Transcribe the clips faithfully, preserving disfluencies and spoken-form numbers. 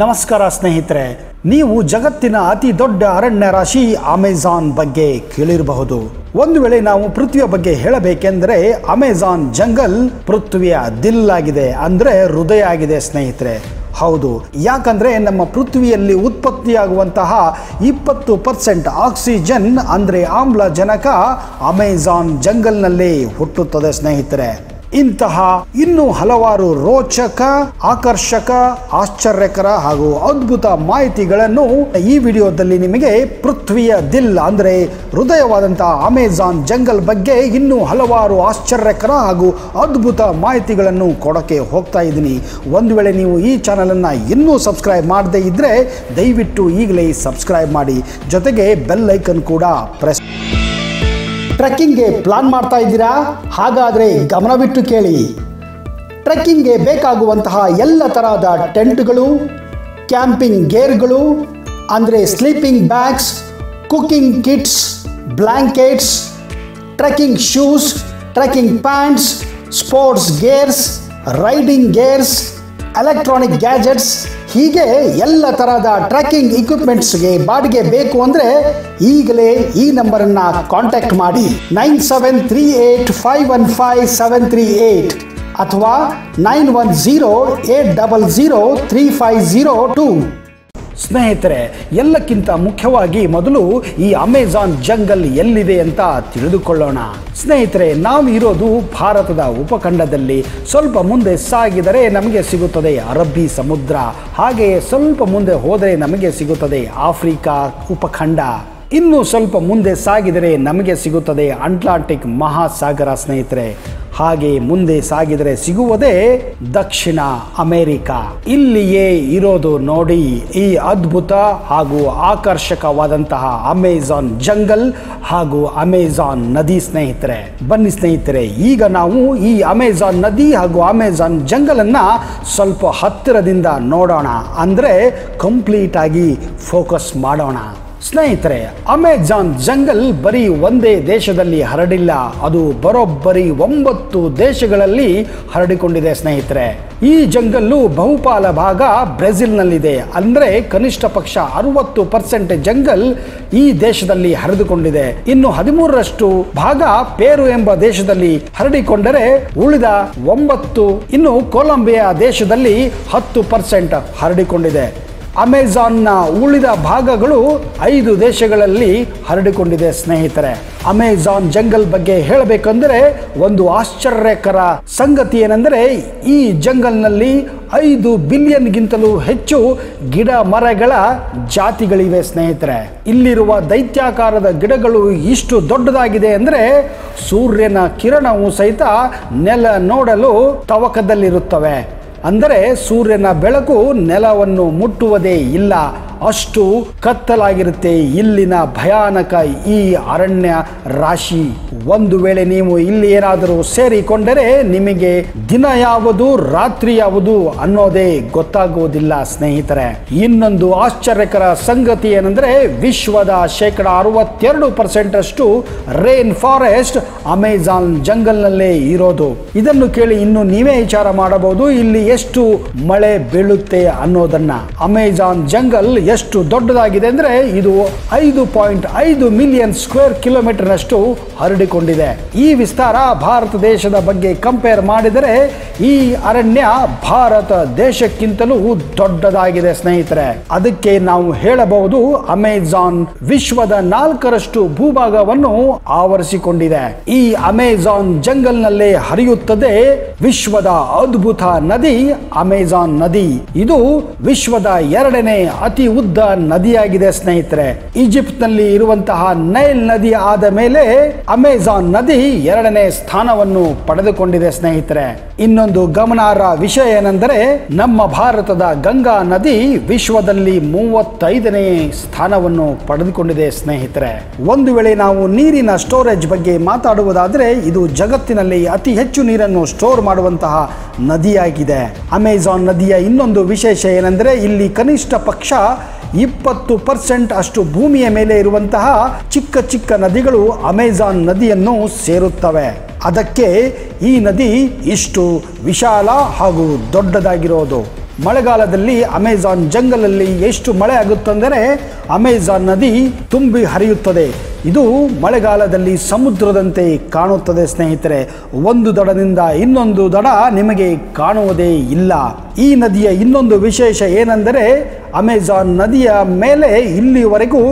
ನಮಸ್ಕಾರ ಸ್ನೇಹಿತರೆ, ನೀವು ಜಗತ್ತಿನ ಅತಿ ದೊಡ್ಡ ಅರಣ್ಯ ರಾಶಿ ಅಮೆಜಾನ್ ಬಗ್ಗೆ ಕೇಳಿರಬಹುದು. ಒಂದು ವೇಳೆ ನಾವು ಪೃಥ್ವಿಯ ಬಗ್ಗೆ ಹೇಳಬೇಕೆಂದರೆ ಅಮೆಜಾನ್ ಜಂಗಲ್ ಪೃಥ್ವಿಯ ದಿಲ್ಲಾಗಿದೆ, ಅಂದರೆ ಹೃದಯ ಆಗಿದೆ ಸ್ನೇಹಿತರೆ. ಹೌದು, ಯಾಕಂದರೆ ನಮ್ಮ ಪೃಥ್ವಿಯಲ್ಲಿ ಉತ್ಪತ್ತಿಯಾಗುವಂತಹ ಇಪ್ಪತ್ತು ಪರ್ಸೆಂಟ್ ಆಕ್ಸಿಜನ್ ಅಂದರೆ ಆಮ್ಲಜನಕ ಅಮೆಜಾನ್ ಜಂಗಲ್ನಲ್ಲಿ ಹುಟ್ಟುತ್ತದೆ ಸ್ನೇಹಿತರೆ. ಇಂತಹ ಇನ್ನೂ ಹಲವಾರು ರೋಚಕ, ಆಕರ್ಷಕ, ಆಶ್ಚರ್ಯಕರ ಹಾಗೂ ಅದ್ಭುತ ಮಾಹಿತಿಗಳನ್ನು ಈ ವಿಡಿಯೋದಲ್ಲಿ ನಿಮಗೆ ಪೃಥ್ವಿಯ ದಿಲ್ ಅಂದರೆ ಹೃದಯವಾದಂತಹ ಅಮೆಜಾನ್ ಜಂಗಲ್ ಬಗ್ಗೆ ಇನ್ನೂ ಹಲವಾರು ಆಶ್ಚರ್ಯಕರ ಹಾಗೂ ಅದ್ಭುತ ಮಾಹಿತಿಗಳನ್ನು ಕೊಡೋಕ್ಕೆ ಹೋಗ್ತಾ ಇದ್ದೀನಿ. ಒಂದು ವೇಳೆ ನೀವು ಈ ಚಾನಲನ್ನು ಇನ್ನೂ ಸಬ್ಸ್ಕ್ರೈಬ್ ಮಾಡದೇ ಇದ್ದರೆ ದಯವಿಟ್ಟು ಈಗಲೇ ಸಬ್ಸ್ಕ್ರೈಬ್ ಮಾಡಿ, ಜೊತೆಗೆ ಬೆಲ್ ಐಕನ್ ಕೂಡ ಪ್ರೆಸ್. ಟ್ರೆಕ್ಕಿಂಗ್ಗೆ ಪ್ಲಾನ್ ಮಾಡ್ತಾ ಇದ್ದೀರಾ? ಹಾಗಾದರೆ ಗಮನವಿಟ್ಟು ಕೇಳಿ. ಟ್ರೆಕ್ಕಿಂಗ್ಗೆ ಬೇಕಾಗುವಂತಹ ಎಲ್ಲ ಥರದ ಟೆಂಟ್ಗಳು, ಕ್ಯಾಂಪಿಂಗ್ ಗೇರ್ಗಳು ಅಂದರೆ sleeping bags, cooking kits, blankets, trekking shoes, trekking pants, sports gears, riding gears, electronic gadgets, ಹೀಗೆ ಎಲ್ಲ ಥರದ ಟ್ರೆಕ್ಕಿಂಗ್ ಇಕ್ವಿಪ್ಮೆಂಟ್ಸ್ಗೆ ಬಾಡಿಗೆ ಬೇಕು ಅಂದರೆ ಈಗಲೇ ಈ ನಂಬರನ್ನು ಕಾಂಟ್ಯಾಕ್ಟ್ ಮಾಡಿ nine seven three eight five one five seven three eight, ಅಥವಾ nine one zero eight double zero three five zero two. ಸ್ನೇಹಿತರೆ, ಎಲ್ಲಕ್ಕಿಂತ ಮುಖ್ಯವಾಗಿ ಮೊದಲು ಈ ಅಮೆಜಾನ್ ಜಂಗಲ್ ಎಲ್ಲಿದೆ ಅಂತ ತಿಳಿದುಕೊಳ್ಳೋಣ. ಸ್ನೇಹಿತರೆ, ನಾವು ಇರೋದು ಭಾರತದ ಉಪಖಂಡದಲ್ಲಿ. ಸ್ವಲ್ಪ ಮುಂದೆ ಸಾಗಿದರೆ ನಮಗೆ ಸಿಗುತ್ತದೆ ಅರಬ್ಬಿ ಸಮುದ್ರ, ಹಾಗೆಯೇ ಸ್ವಲ್ಪ ಮುಂದೆ ಹೋದರೆ ನಮಗೆ ಸಿಗುತ್ತದೆ ಆಫ್ರಿಕಾ ಉಪಖಂಡ, ಇನ್ನೂ ಸ್ವಲ್ಪ ಮುಂದೆ ಸಾಗಿದರೆ ನಮಗೆ ಸಿಗುತ್ತದೆ ಅಟ್ಲಾಂಟಿಕ್ ಮಹಾಸಾಗರ ಸ್ನೇಹಿತರೆ, ಹಾಗೆ ಮುಂದೆ ಸಾಗಿದರೆ ಸಿಗುವುದೇ ದಕ್ಷಿಣ ಅಮೆರಿಕ. ಇಲ್ಲಿಯೇ ಇರೋದು ನೋಡಿ ಈ ಅದ್ಭುತ ಹಾಗೂ ಆಕರ್ಷಕವಾದಂತಹ ಅಮೆಜಾನ್ ಜಂಗಲ್ ಹಾಗೂ ಅಮೆಜಾನ್ ನದಿ ಸ್ನೇಹಿತರೆ. ಬನ್ನಿ ಸ್ನೇಹಿತರೆ, ಈಗ ನಾವು ಈ ಅಮೆಜಾನ್ ನದಿ ಹಾಗೂ ಅಮೆಜಾನ್ ಜಂಗಲನ್ನು ಸ್ವಲ್ಪ ಹತ್ತಿರದಿಂದ ನೋಡೋಣ, ಅಂದರೆ ಕಂಪ್ಲೀಟ್ ಆಗಿ ಫೋಕಸ್ ಮಾಡೋಣ. ಸ್ನೇಹಿತರೆ, ಅಮೆಜಾನ್ ಜಂಗಲ್ ಬರೀ ಒಂದೇ ದೇಶದಲ್ಲಿ ಹರಡಿಲ್ಲ, ಅದು ಬರೋಬ್ಬರಿ ಒಂಬತ್ತು ದೇಶಗಳಲ್ಲಿ ಹರಡಿಕೊಂಡಿದೆ ಸ್ನೇಹಿತರೆ. ಈ ಜಂಗಲ್ಲು ಬಹುಪಾಲ ಭಾಗ ಬ್ರೆಜಿಲ್ನಲ್ಲಿದೆ, ಅಂದರೆ ಕನಿಷ್ಠ ಪಕ್ಷ ಅರವತ್ತು ಪರ್ಸೆಂಟ್ ಜಂಗಲ್ ಈ ದೇಶದಲ್ಲಿ ಹರಿದುಕೊಂಡಿದೆ. ಇನ್ನು ಹದಿಮೂರರಷ್ಟು ಭಾಗ ಪೇರು ಎಂಬ ದೇಶದಲ್ಲಿ ಹರಡಿಕೊಂಡರೆ ಉಳಿದ ಒಂಬತ್ತು ಇನ್ನು ಕೊಲಂಬಿಯಾ ದೇಶದಲ್ಲಿ ಹತ್ತು ಪರ್ಸೆಂಟ್ ಹರಡಿಕೊಂಡಿದೆ. ಅಮೆಜಾನ್ನ ಉಳಿದ ಭಾಗಗಳು ಐದು ದೇಶಗಳಲ್ಲಿ ಹರಡಿಕೊಂಡಿದೆ ಸ್ನೇಹಿತರೆ. ಅಮೆಜಾನ್ ಜಂಗಲ್ ಬಗ್ಗೆ ಹೇಳಬೇಕೆಂದರೆ ಒಂದು ಆಶ್ಚರ್ಯಕರ ಸಂಗತಿ ಏನೆಂದರೆ ಈ ಜಂಗಲ್ನಲ್ಲಿ ಐದು ಬಿಲಿಯನ್ಗಿಂತಲೂ ಹೆಚ್ಚು ಗಿಡ ಮರಗಳ ಜಾತಿಗಳಿವೆ ಸ್ನೇಹಿತರೆ. ಇಲ್ಲಿರುವ ದೈತ್ಯಾಕಾರದ ಗಿಡಗಳು ಇಷ್ಟು ದೊಡ್ಡದಾಗಿದೆ ಅಂದರೆ ಸೂರ್ಯನ ಕಿರಣವು ಸಹಿತ ನೆಲ ನೋಡಲು ತವಕದಲ್ಲಿರುತ್ತವೆ, ಅಂದರೆ ಸೂರ್ಯನ ಬೆಳಕು ನೆಲವನ್ನು ಮುಟ್ಟುವುದೇ ಇಲ್ಲ, ಅಷ್ಟು ಕತ್ತಲಾಗಿರುತ್ತೆ ಇಲ್ಲಿನ ಭಯಾನಕ ಈ ಅರಣ್ಯ ರಾಶಿ. ಒಂದು ವೇಳೆ ನೀವು ಇಲ್ಲಿ ಏನಾದರೂ ಸೇರಿಕೊಂಡರೆ ನಿಮಗೆ ದಿನ ಯಾವುದು, ರಾತ್ರಿ ಯಾವುದು ಅನ್ನೋದೇ ಗೊತ್ತಾಗುವುದಿಲ್ಲ ಸ್ನೇಹಿತರೆ. ಇನ್ನೊಂದು ಆಶ್ಚರ್ಯಕರ ಸಂಗತಿ ಏನೆಂದರೆ ವಿಶ್ವದ ಶೇಕಡ ಅರವತ್ತೆರಡು ಪರ್ಸೆಂಟ್ ಅಷ್ಟು ರೇನ್ ಫಾರೆಸ್ಟ್ ಅಮೆಜಾನ್ ಜಂಗಲ್ನಲ್ಲೇ ಇರೋದು. ಇದನ್ನು ಕೇಳಿ ಇನ್ನು ನೀವೇ ವಿಚಾರ ಮಾಡಬಹುದು ಇಲ್ಲಿ ಎಷ್ಟು ಮಳೆ ಬೀಳುತ್ತೆ ಅನ್ನೋದನ್ನ. ಅಮೆಜಾನ್ ಜಂಗಲ್ ಎಷ್ಟು ದೊಡ್ಡದಾಗಿದೆ ಅಂದರೆ ಇದು ಐದು ಪಾಯಿಂಟ್ ಐದು ಮಿಲಿಯನ್ ಸ್ಕ್ವೇರ್ ಕಿಲೋಮೀಟರ್ ಅಷ್ಟು ಹರಡಿಕೊಂಡಿದೆ. ಈ ವಿಸ್ತಾರ ಭಾರತ ದೇಶದ ಬಗ್ಗೆ ಕಂಪೇರ್ ಮಾಡಿದರೆ ಈ ಅರಣ್ಯ ಭಾರತ ದೇಶಕ್ಕಿಂತಲೂ ದೊಡ್ಡದಾಗಿದೆ ಸ್ನೇಹಿತರೆ. ಅದಕ್ಕೆ ನಾವು ಹೇಳಬಹುದು ಅಮೆಜಾನ್ ವಿಶ್ವದ ನಾಲ್ಕರಷ್ಟು ಭೂಭಾಗವನ್ನು ಆವರಿಸಿಕೊಂಡಿದೆ. ಈ ಅಮೆಜಾನ್ ಜಂಗಲ್ನಲ್ಲೇ ಹರಿಯುತ್ತದೆ ವಿಶ್ವದ ಅದ್ಭುತ ನದಿ ಅಮೆಜಾನ್ ನದಿ. ಇದು ವಿಶ್ವದ ಎರಡನೇ ಅತಿ ಉದ್ದ ನದಿಯಾಗಿದೆ ಸ್ನೇಹಿತರೆ. ಈಜಿಪ್ಟ್ ನಲ್ಲಿ ಇರುವಂತಹ ನೈಲ್ ನದಿ ಆದ ಮೇಲೆ ಅಮೆಜಾನ್ ನದಿ ಎರಡನೇ ಸ್ಥಾನವನ್ನು ಪಡೆದುಕೊಂಡಿದೆ ಸ್ನೇಹಿತರೆ. ಇನ್ನೊಂದು ಗಮನಾರ್ಹ ವಿಷಯ ಏನೆಂದರೆ ನಮ್ಮ ಭಾರತದ ಗಂಗಾ ನದಿ ವಿಶ್ವದಲ್ಲಿ ಮೂವತ್ತೈದನೇ ಸ್ಥಾನವನ್ನು ಪಡೆದುಕೊಂಡಿದೆ ಸ್ನೇಹಿತರೆ. ಒಂದು ವೇಳೆ ನಾವು ನೀರಿನ ಸ್ಟೋರೇಜ್ ಬಗ್ಗೆ ಮಾತಾಡುವುದಾದರೆ ಇದು ಜಗತ್ತಿನಲ್ಲಿ ಅತಿ ಹೆಚ್ಚು ನೀರನ್ನು ಸ್ಟೋರ್ ಮಾಡುವಂತಹ ನದಿಯಾಗಿದೆ. ಅಮೆಜಾನ್ ನದಿಯ ಇನ್ನೊಂದು ವಿಶೇಷ ಏನೆಂದರೆ ಇಲ್ಲಿ ಕನಿಷ್ಠ ಪಕ್ಷ ಇಪ್ಪತ್ತು ಪರ್ಸೆಂಟ್ ಅಷ್ಟು ಭೂಮಿಯ ಮೇಲೆ ಇರುವಂತಹ ಚಿಕ್ಕ ಚಿಕ್ಕ ನದಿಗಳು ಅಮೆಜಾನ್ ನದಿಯನ್ನು ಸೇರುತ್ತವೆ. ಅದಕ್ಕೆ ಈ ನದಿ ಇಷ್ಟು ವಿಶಾಲ ಹಾಗೂ ದೊಡ್ಡದಾಗಿರೋದು. ಮಳೆಗಾಲದಲ್ಲಿ ಅಮೆಜಾನ್ ಜಂಗಲಲ್ಲಿ ಎಷ್ಟು ಮಳೆ ಆಗುತ್ತಂದರೆ ಅಮೆಜಾನ್ ನದಿ ತುಂಬಿ ಹರಿಯುತ್ತದೆ. ಇದು ಮಳೆಗಾಲದಲ್ಲಿ ಸಮುದ್ರದಂತೆ ಕಾಣುತ್ತದೆ ಸ್ನೇಹಿತರೆ. ಒಂದು ದಡದಿಂದ ಇನ್ನೊಂದು ದಡ ನಿಮಗೆ ಕಾಣುವುದೇ ಇಲ್ಲ. ಈ ನದಿಯ ಇನ್ನೊಂದು ವಿಶೇಷ ಏನೆಂದರೆ ಅಮೆಜಾನ್ ನದಿಯ ಮೇಲೆ ಇಲ್ಲಿವರೆಗೂ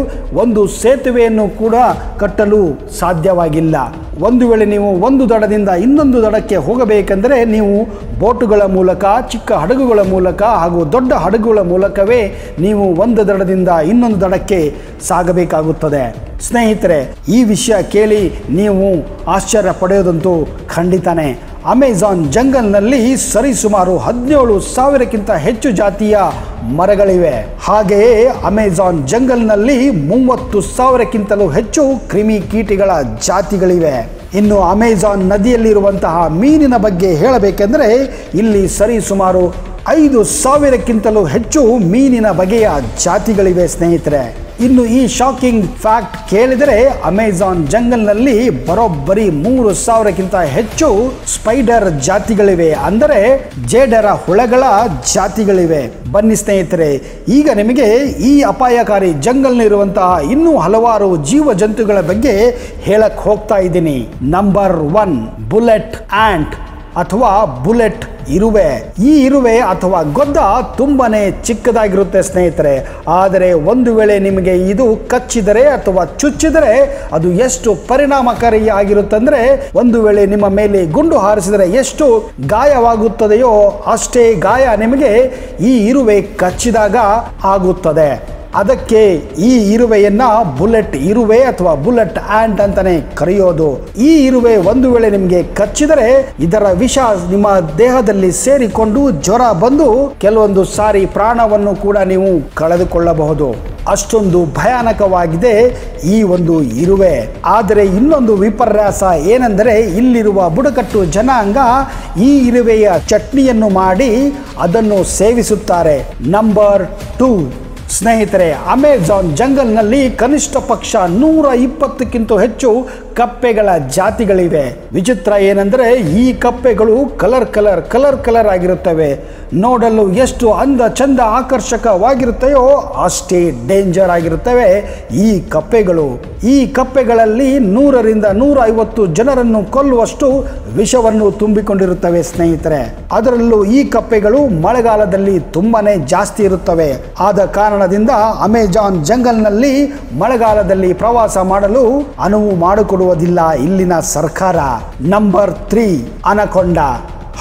ಒಂದು ಸೇತುವೆಯನ್ನು ಕೂಡ ಕಟ್ಟಲು ಸಾಧ್ಯವಾಗಿಲ್ಲ. ಒಂದು ವೇಳೆ ನೀವು ಒಂದು ದಡದಿಂದ ಇನ್ನೊಂದು ದಡಕ್ಕೆ ಹೋಗಬೇಕೆಂದರೆ ನೀವು ಬೋಟುಗಳ ಮೂಲಕ, ಚಿಕ್ಕ ಹಡಗುಗಳ ಮೂಲಕ ಹಾಗೂ ದೊಡ್ಡ ಹಡಗುಗಳ ಮೂಲಕವೇ ನೀವು ಒಂದು ದಡದಿಂದ ಇನ್ನೊಂದು ದಡಕ್ಕೆ ಸಾಗಬೇಕಾಗುತ್ತದೆ. ಸ್ನೇಹಿತರೆ, ಈ ವಿಷಯ ಕೇಳಿ ನೀವು ಆಶ್ಚರ್ಯ ಪಡೆಯೋದಂತೂ ಖಂಡಿತನೇ. ಅಮೆಜಾನ್ ಜಂಗಲ್ನಲ್ಲಿ ಸರಿಸುಮಾರು ಹದಿನೇಳು ಸಾವಿರಕ್ಕಿಂತ ಹೆಚ್ಚು ಜಾತಿಯ ಮರಗಳಿವೆ. ಹಾಗೆಯೇ ಅಮೆಜಾನ್ ಜಂಗಲ್ನಲ್ಲಿ ಮೂವತ್ತು ಸಾವಿರಕ್ಕಿಂತಲೂ ಹೆಚ್ಚು ಕ್ರಿಮಿಕೀಟಿಗಳ ಜಾತಿಗಳಿವೆ. ಇನ್ನು ಅಮೆಜಾನ್ ನದಿಯಲ್ಲಿರುವಂತಹ ಮೀನಿನ ಬಗ್ಗೆ ಹೇಳಬೇಕೆಂದರೆ ಇಲ್ಲಿ ಸರಿಸುಮಾರು ಐದು ಸಾವಿರಕ್ಕಿಂತಲೂ ಹೆಚ್ಚು ಮೀನಿನ ಬಗೆಯ ಜಾತಿಗಳಿವೆ ಸ್ನೇಹಿತರೆ. ಇನ್ನು ಈ ಶಾಕಿಂಗ್ ಫ್ಯಾಕ್ಟ್ ಕೇಳಿದರೆ ಅಮೆಜಾನ್ ಜಂಗಲ್ನಲ್ಲಿ ಬರೋಬ್ಬರಿ ಮೂರು ಸಾವಿರಕ್ಕಿಂತ ಹೆಚ್ಚು ಸ್ಪೈಡರ್ ಜಾತಿಗಳಿವೆ, ಅಂದರೆ ಜೇಡರ ಹುಳಗಳ ಜಾತಿಗಳಿವೆ. ಬನ್ನಿ ಸ್ನೇಹಿತರೆ, ಈಗ ನಿಮಗೆ ಈ ಅಪಾಯಕಾರಿ ಜಂಗಲ್ನಲ್ಲಿರುವಂತಹ ಇನ್ನೂ ಹಲವಾರು ಜೀವ ಜಂತುಗಳ ಬಗ್ಗೆ ಹೇಳಕ್ಕೆ ಹೋಗ್ತಾ ಇದ್ದೀನಿ. ನಂಬರ್ ಒನ್, ಬುಲೆಟ್ ಆಂಟ್ ಅಥವಾ ಬುಲೆಟ್ ಇರುವೆ. ಈ ಇರುವೆ ಅಥವಾ ಗೊದ್ದ ತುಂಬಾನೇ ಚಿಕ್ಕದಾಗಿರುತ್ತೆ ಸ್ನೇಹಿತರೆ. ಆದರೆ ಒಂದು ವೇಳೆ ನಿಮಗೆ ಇದು ಕಚ್ಚಿದರೆ ಅಥವಾ ಚುಚ್ಚಿದರೆ ಅದು ಎಷ್ಟು ಪರಿಣಾಮಕಾರಿಯಾಗಿರುತ್ತಂದರೆ, ಒಂದು ವೇಳೆ ನಿಮ್ಮ ಮೇಲೆ ಗುಂಡು ಹಾರಿಸಿದರೆ ಎಷ್ಟು ಗಾಯವಾಗುತ್ತದೆಯೋ ಅಷ್ಟೇ ಗಾಯ ನಿಮಗೆ ಈ ಇರುವೆ ಕಚ್ಚಿದಾಗ ಆಗುತ್ತದೆ. ಅದಕ್ಕೆ ಈ ಇರುವೆಯನ್ನ ಬುಲೆಟ್ ಇರುವೆ ಅಥವಾ ಬುಲೆಟ್ ಆಂಟ್ ಅಂತಾನೆ ಕರೆಯೋದು. ಈ ಇರುವೆ ಒಂದು ವೇಳೆ ನಿಮಗೆ ಕಚ್ಚಿದರೆ ಇದರ ವಿಷ ನಿಮ್ಮ ದೇಹದಲ್ಲಿ ಸೇರಿಕೊಂಡು ಜ್ವರ ಬಂದು ಕೆಲವೊಂದು ಸಾರಿ ಪ್ರಾಣವನ್ನು ಕೂಡ ನೀವು ಕಳೆದುಕೊಳ್ಳಬಹುದು. ಅಷ್ಟೊಂದು ಭಯಾನಕವಾಗಿದೆ ಈ ಒಂದು ಇರುವೆ. ಆದರೆ ಇನ್ನೊಂದು ವಿಪರ್ಯಾಸ ಏನೆಂದರೆ ಇಲ್ಲಿರುವ ಬುಡಕಟ್ಟು ಜನಾಂಗ ಈ ಇರುವೆಯ ಚಟ್ನಿಯನ್ನು ಮಾಡಿ ಅದನ್ನು ಸೇವಿಸುತ್ತಾರೆ. ನಂಬರ್ ಟೂ ಸ್ನೇಹಿತರೆ, ಅಮೆಜಾನ್ ಜಂಗಲ್ನಲ್ಲಿ ಕನಿಷ್ಠ ಪಕ್ಷ ನೂರ ಇಪ್ಪತ್ತಕ್ಕಿಂತ ಹೆಚ್ಚು ಕಪ್ಪೆಗಳ ಜಾತಿಗಳಿವೆ. ವಿಚಿತ್ರ ಏನೆಂದರೆ ಈ ಕಪ್ಪೆಗಳು ಕಲರ್ ಕಲರ್ ಕಲರ್ ಕಲರ್ ಆಗಿರುತ್ತವೆ. ನೋಡಲು ಎಷ್ಟು ಅಂದ ಚಂದ ಆಕರ್ಷಕವಾಗಿರುತ್ತವೆಯೋ ಅಷ್ಟೇ ಡೇಂಜರ್ ಆಗಿರುತ್ತವೆ ಈ ಕಪ್ಪೆಗಳು. ಈ ಕಪ್ಪೆಗಳಲ್ಲಿ ನೂರರಿಂದ ನೂರ ಐವತ್ತು ಜನರನ್ನು ಕೊಲ್ಲುವಷ್ಟು ವಿಷವನ್ನು ತುಂಬಿಕೊಂಡಿರುತ್ತವೆ ಸ್ನೇಹಿತರೆ. ಅದರಲ್ಲೂ ಈ ಕಪ್ಪೆಗಳು ಮಳೆಗಾಲದಲ್ಲಿ ತುಂಬಾನೇ ಜಾಸ್ತಿ ಇರುತ್ತವೆ. ಆದ ಕಾರಣದಿಂದ ಅಮೆಜಾನ್ ಜಂಗಲ್ನಲ್ಲಿ ಮಳೆಗಾಲದಲ್ಲಿ ಪ್ರವಾಸ ಮಾಡಲು ಅನುವು ಮಾಡಿಕೊಡುವ ಿಲ್ಲ ಇಲ್ಲಿನ ಸರ್ಕಾರ. Number three, anaconda.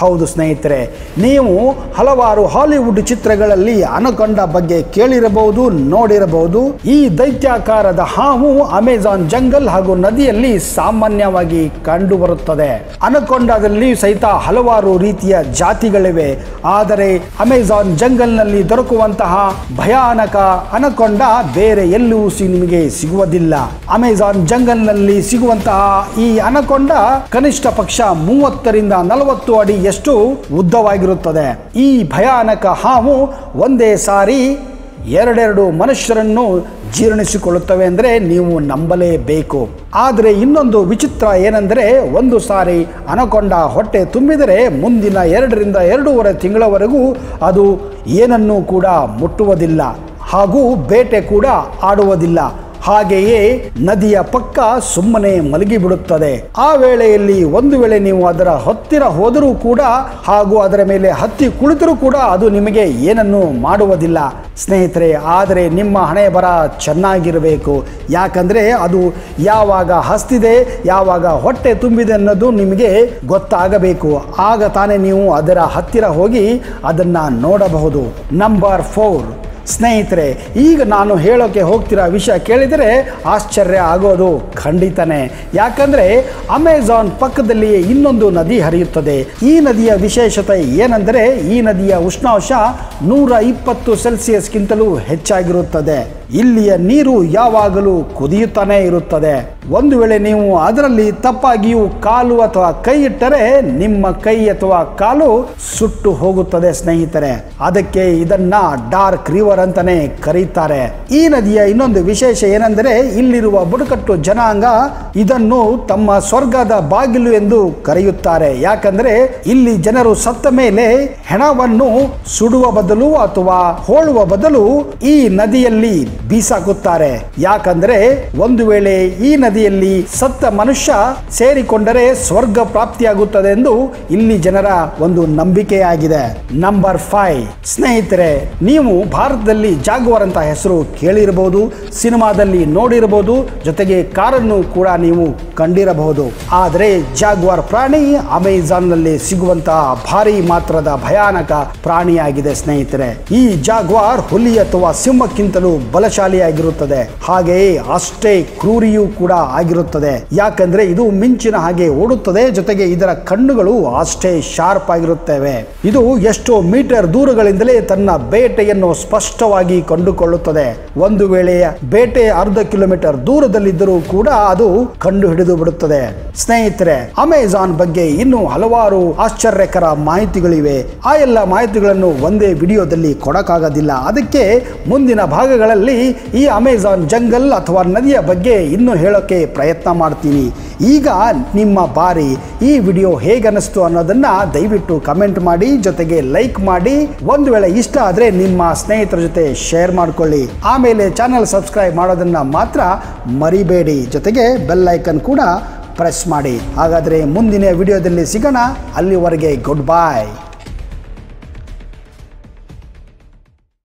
ಹೌದು ಸ್ನೇಹಿತರೆ, ನೀವು ಹಲವಾರು ಹಾಲಿವುಡ್ ಚಿತ್ರಗಳಲ್ಲಿ ಅನಕೊಂಡ ಬಗ್ಗೆ ಕೇಳಿರಬಹುದು, ನೋಡಿರಬಹುದು. ಈ ದೈತ್ಯಾಕಾರದ ಹಾವು ಅಮೆಜಾನ್ ಜಂಗಲ್ ಹಾಗೂ ನದಿಯಲ್ಲಿ ಸಾಮಾನ್ಯವಾಗಿ ಕಂಡುಬರುತ್ತದೆ. ಅನಕೊಂಡದಲ್ಲಿ ಸಹಿತ ಹಲವಾರು ರೀತಿಯ ಜಾತಿಗಳಿವೆ. ಆದರೆ ಅಮೆಜಾನ್ ಜಂಗಲ್ನಲ್ಲಿ ದೊರಕುವಂತಹ ಭಯಾನಕ ಅನಕೊಂಡ ಬೇರೆ ಎಲ್ಲೂ ನಿಮಗೆ ಸಿಗುವುದಿಲ್ಲ. ಅಮೆಜಾನ್ ಜಂಗಲ್ನಲ್ಲಿ ಸಿಗುವಂತಹ ಈ ಅನಕೊಂಡ ಕನಿಷ್ಠ ಪಕ್ಷ ಮೂವತ್ತರಿಂದ ನಲವತ್ತು ಅಡಿ ಎಷ್ಟು ಉದ್ದವಾಗಿರುತ್ತದೆ. ಈ ಭಯಾನಕ ಹಾವು ಒಂದೇ ಸಾರಿ ಎರಡೆರಡು ಮನುಷ್ಯರನ್ನು ಜೀರ್ಣಿಸಿಕೊಳ್ಳುತ್ತವೆ ಅಂದರೆ ನೀವು ನಂಬಲೇಬೇಕು. ಆದರೆ ಇನ್ನೊಂದು ವಿಚಿತ್ರ ಏನೆಂದರೆ ಒಂದು ಸಾರಿ ಅನಕೊಂಡ ಹೊಟ್ಟೆ ತುಂಬಿದರೆ ಮುಂದಿನ ಎರಡರಿಂದ ಎರಡೂವರೆ ತಿಂಗಳವರೆಗೂ ಅದು ಏನನ್ನೂ ಕೂಡ ಮುಟ್ಟುವುದಿಲ್ಲ ಹಾಗೂ ಬೇಟೆ ಕೂಡ ಆಡುವುದಿಲ್ಲ. ಹಾಗೆಯೇ ನದಿಯ ಪಕ್ಕ ಸುಮ್ಮನೆ ಮಲಗಿಬಿಡುತ್ತದೆ. ಆ ವೇಳೆಯಲ್ಲಿ ಒಂದು ವೇಳೆ ನೀವು ಅದರ ಹತ್ತಿರ ಹೋದರೂ ಕೂಡ ಹಾಗೂ ಅದರ ಮೇಲೆ ಹತ್ತಿ ಕುಳಿತರೂ ಕೂಡ ಅದು ನಿಮಗೆ ಏನನ್ನು ಮಾಡುವುದಿಲ್ಲ ಸ್ನೇಹಿತರೆ. ಆದರೆ ನಿಮ್ಮ ಹಣೆ ಬರ ಚೆನ್ನಾಗಿರಬೇಕು, ಯಾಕಂದರೆ ಅದು ಯಾವಾಗ ಹಸ್ತಿದೆ, ಯಾವಾಗ ಹೊಟ್ಟೆ ತುಂಬಿದೆ ಅನ್ನೋದು ನಿಮಗೆ ಗೊತ್ತಾಗಬೇಕು. ಆಗ ತಾನೇ ನೀವು ಅದರ ಹತ್ತಿರ ಹೋಗಿ ಅದನ್ನು ನೋಡಬಹುದು. ನಂಬರ್ ಫೋರ್ ಸ್ನೇಹಿತರೆ, ಈಗ ನಾನು ಹೇಳೋಕೆ ಹೋಗ್ತಿರೋ ವಿಷಯ ಕೇಳಿದರೆ ಆಶ್ಚರ್ಯ ಆಗೋದು ಖಂಡಿತನೇ. ಯಾಕಂದರೆ ಅಮೆಜಾನ್ ಪಕ್ಕದಲ್ಲಿಯೇ ಇನ್ನೊಂದು ನದಿ ಹರಿಯುತ್ತದೆ. ಈ ನದಿಯ ವಿಶೇಷತೆ ಏನೆಂದರೆ ಈ ನದಿಯ ಉಷ್ಣಾಂಶ ನೂರ ಇಪ್ಪತ್ತು ಸೆಲ್ಸಿಯಸ್ಗಿಂತಲೂ ಹೆಚ್ಚಾಗಿರುತ್ತದೆ. ಇಲ್ಲಿಯ ನೀರು ಯಾವಾಗಲೂ ಕುದಿಯುತ್ತಾನೆ ಇರುತ್ತದೆ. ಒಂದು ವೇಳೆ ನೀವು ಅದರಲ್ಲಿ ತಪ್ಪಾಗಿಯೂ ಕಾಲು ಅಥವಾ ಕೈ ಇಟ್ಟರೆ ನಿಮ್ಮ ಕೈ ಅಥವಾ ಕಾಲು ಸುಟ್ಟು ಹೋಗುತ್ತದೆ ಸ್ನೇಹಿತರೆ. ಅದಕ್ಕೆ ಇದನ್ನ ಡಾರ್ಕ್ ರಿವರ್ ಅಂತಾನೆ ಕರೀತಾರೆ. ಈ ನದಿಯ ಇನ್ನೊಂದು ವಿಶೇಷ ಏನೆಂದರೆ ಇಲ್ಲಿರುವ ಬುಡಕಟ್ಟು ಜನಾಂಗ ಇದನ್ನು ತಮ್ಮ ಸ್ವರ್ಗದ ಬಾಗಿಲು ಎಂದು ಕರೆಯುತ್ತಾರೆ. ಯಾಕಂದ್ರೆ ಇಲ್ಲಿ ಜನರು ಸತ್ತ ಮೇಲೆ ಹೆಣವನ್ನು ಸುಡುವ ಬದಲು ಅಥವಾ ಹೋಳುವ ಬದಲು ಈ ನದಿಯಲ್ಲಿ ಬೀಸಾಕುತ್ತಾರೆ. ಯಾಕಂದ್ರೆ ಒಂದು ವೇಳೆ ಈ ನದಿಯಲ್ಲಿ ಸತ್ತ ಮನುಷ್ಯ ಸೇರಿಕೊಂಡರೆ ಸ್ವರ್ಗ ಪ್ರಾಪ್ತಿಯಾಗುತ್ತದೆ ಎಂದು ಇಲ್ಲಿ ಜನರ ಒಂದು ನಂಬಿಕೆಯಾಗಿದೆ. ನಂಬರ್ ಫೈವ್ ಸ್ನೇಹಿತರೆ, ನೀವು ಭಾರತದಲ್ಲಿ ಜಾಗ್ವಾರ್ ಅಂತ ಹೆಸರು ಕೇಳಿರಬಹುದು, ಸಿನಿಮಾದಲ್ಲಿ ನೋಡಿರಬಹುದು, ಜೊತೆಗೆ ಕಾರನ್ನು ಕೂಡ ನೀವು ಕಂಡಿರಬಹುದು. ಆದರೆ ಜಾಗ್ವಾರ್ ಪ್ರಾಣಿ ಅಮೆಜಾನ್ ನಲ್ಲಿ ಸಿಗುವಂತಹ ಭಾರಿ ಮಾತ್ರದ ಭಯಾನಕ ಪ್ರಾಣಿಯಾಗಿದೆ ಸ್ನೇಹಿತರೆ. ಈ ಜಾಗ್ವಾರ್ ಹುಲಿ ಅಥವಾ ಸಿಂಹಕ್ಕಿಂತಲೂ ಬಲಶಾಲಿಯಾಗಿರುತ್ತದೆ, ಹಾಗೆಯೇ ಅಷ್ಟೇ ಕ್ರೂರಿಯೂ ಕೂಡ ಆಗಿರುತ್ತದೆ. ಯಾಕಂದ್ರೆ ಇದು ಮಿಂಚಿನ ಹಾಗೆ ಓಡುತ್ತದೆ, ಜೊತೆಗೆ ಇದರ ಕಣ್ಣುಗಳು ಅಷ್ಟೇ ಶಾರ್ಪ್ ಆಗಿರುತ್ತವೆ. ಇದು ಎಷ್ಟೋ ಮೀಟರ್ ದೂರಗಳಿಂದಲೇ ತನ್ನ ಬೇಟೆಯನ್ನು ಸ್ಪಷ್ಟವಾಗಿ ಕಂಡುಕೊಳ್ಳುತ್ತದೆ. ಒಂದು ವೇಳೆ ಬೇಟೆ ಅರ್ಧ ಕಿಲೋಮೀಟರ್ ದೂರದಲ್ಲಿದ್ದರೂ ಕೂಡ ಅದು ಕಂಡು ಹಿಡಿದು ಬಿಡುತ್ತದೆ. ಸ್ನೇಹಿತರೆ, ಅಮೆಜಾನ್ ಬಗ್ಗೆ ಇನ್ನೂ ಹಲವಾರು ಆಶ್ಚರ್ಯಕರ ಮಾಹಿತಿಗಳಿವೆ. ಆ ಎಲ್ಲ ಮಾಹಿತಿಗಳನ್ನು ಒಂದೇ ವಿಡಿಯೋದಲ್ಲಿ ಕೊಡಕ್ಕಾಗೋದಿಲ್ಲ. ಅದಕ್ಕೆ ಮುಂದಿನ ಭಾಗಗಳಲ್ಲಿ ಈ ಅಮೆಜಾನ್ ಜಂಗಲ್ ಅಥವಾ ನದಿಯ ಬಗ್ಗೆ ಇನ್ನೂ ಹೇಳೋಕೆ ಪ್ರಯತ್ನ ಮಾಡ್ತೀನಿ. ಈಗ ನಿಮ್ಮ ಬಾರಿ. ಈ ವಿಡಿಯೋ ಹೇಗನಿಸ್ತು ಅನ್ನೋದನ್ನ ದಯವಿಟ್ಟು ಕಮೆಂಟ್ ಮಾಡಿ, ಜೊತೆಗೆ ಲೈಕ್ ಮಾಡಿ. ಒಂದು ವೇಳೆ ಇಷ್ಟ ಆದರೆ ನಿಮ್ಮ ಸ್ನೇಹಿತರ ಜೊತೆ ಶೇರ್ ಮಾಡಿಕೊಳ್ಳಿ. ಆಮೇಲೆ ಚಾನೆಲ್ ಸಬ್ಸ್ಕ್ರೈಬ್ ಮಾಡೋದನ್ನ ಮಾತ್ರ ಮರಿಬೇಡಿ, ಜೊತೆಗೆ ಬೆಲ್ ಐಕನ್ ಕೂಡ ಪ್ರೆಸ್ ಮಾಡಿ. ಹಾಗಾದರೆ ಮುಂದಿನ ವಿಡಿಯೋದಲ್ಲಿ ಸಿಗೋಣ. ಅಲ್ಲಿವರೆಗೆ ಗುಡ್ ಬಾಯ್.